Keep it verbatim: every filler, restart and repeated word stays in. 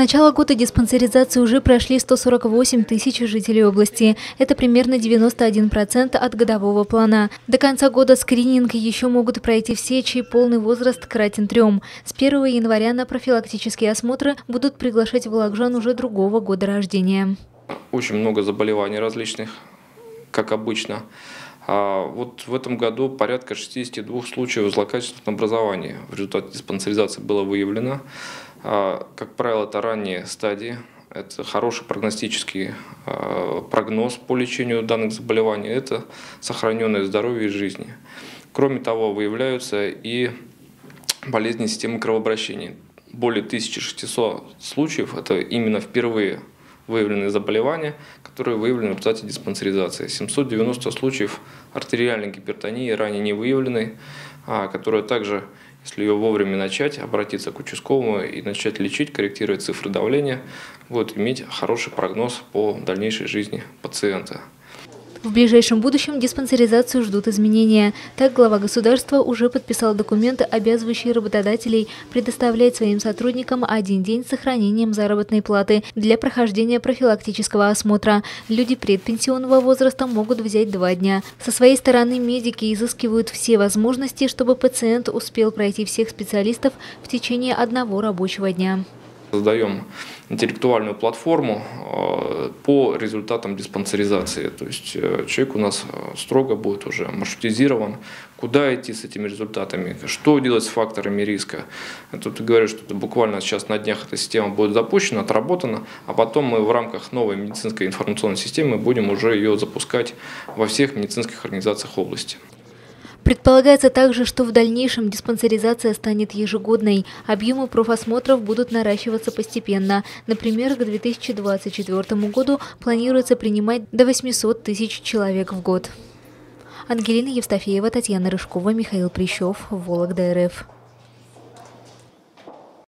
начала года диспансеризации уже прошли сто сорок восемь тысяч жителей области. Это примерно девяносто один процент от годового плана. До конца года скрининг еще могут пройти все, чей полный возраст кратен трем. С первого января на профилактические осмотры будут приглашать вологжан уже другого года рождения. Очень много заболеваний различных, как обычно. А вот в этом году порядка шестидесяти двух случаев злокачественного образования в результате диспансеризации было выявлено. А, как правило, это ранние стадии, это хороший прогностический а, прогноз по лечению данных заболеваний, это сохраненное здоровье и жизнь. Кроме того, выявляются и болезни системы кровообращения. Более тысячи шестисот случаев, это именно впервые выявленные заболевания, которые выявлены в результате диспансеризации. семьсот девяносто случаев артериальной гипертонии, ранее не выявленной, которая также, если ее вовремя начать, обратиться к участковому и начать лечить, корректировать цифры давления, будет иметь хороший прогноз по дальнейшей жизни пациента. В ближайшем будущем диспансеризацию ждут изменения. Так, глава государства уже подписал документы, обязывающие работодателей предоставлять своим сотрудникам один день с сохранением заработной платы для прохождения профилактического осмотра. Люди предпенсионного возраста могут взять два дня. Со своей стороны медики изыскивают все возможности, чтобы пациент успел пройти всех специалистов в течение одного рабочего дня. Создаем интеллектуальную платформу по результатам диспансеризации. То есть человек у нас строго будет уже маршрутизирован, куда идти с этими результатами, что делать с факторами риска. Тут говорят, что буквально сейчас на днях эта система будет запущена, отработана, а потом мы в рамках новой медицинской информационной системы будем уже ее запускать во всех медицинских организациях области. Предполагается также, что в дальнейшем диспансеризация станет ежегодной. Объемы профосмотров будут наращиваться постепенно. Например, к две тысячи двадцать четвёртому году планируется принимать до восьмисот тысяч человек в год. Ангелина Евстафеева, Татьяна Рыжкова, Михаил Прищев, Вологда.рф.